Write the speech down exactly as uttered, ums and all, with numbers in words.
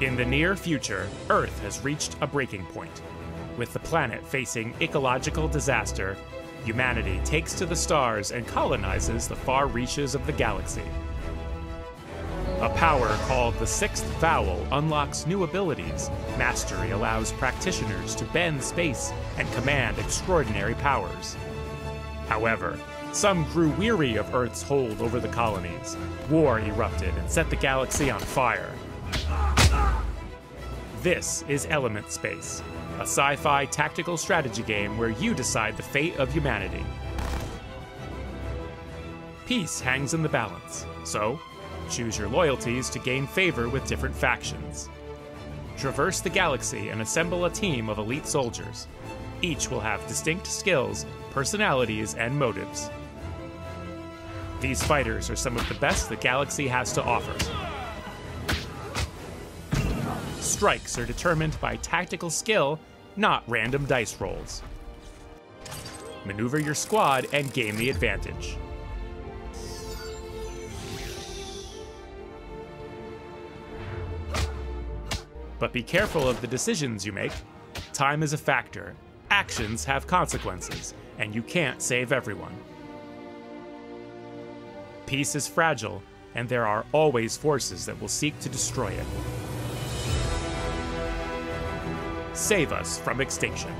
In the near future, Earth has reached a breaking point. With the planet facing ecological disaster, humanity takes to the stars and colonizes the far reaches of the galaxy. A power called the Sixth Vowel unlocks new abilities. Mastery allows practitioners to bend space and command extraordinary powers. However, some grew weary of Earth's hold over the colonies. War erupted and set the galaxy on fire. This is Element Space, a sci-fi tactical strategy game where you decide the fate of humanity. Peace hangs in the balance, so choose your loyalties to gain favor with different factions. Traverse the galaxy and assemble a team of elite soldiers. Each will have distinct skills, personalities, and motives. These fighters are some of the best the galaxy has to offer. Strikes are determined by tactical skill, not random dice rolls. Maneuver your squad and gain the advantage. But be careful of the decisions you make. Time is a factor, actions have consequences, and you can't save everyone. Peace is fragile, and there are always forces that will seek to destroy it. Save us from extinction.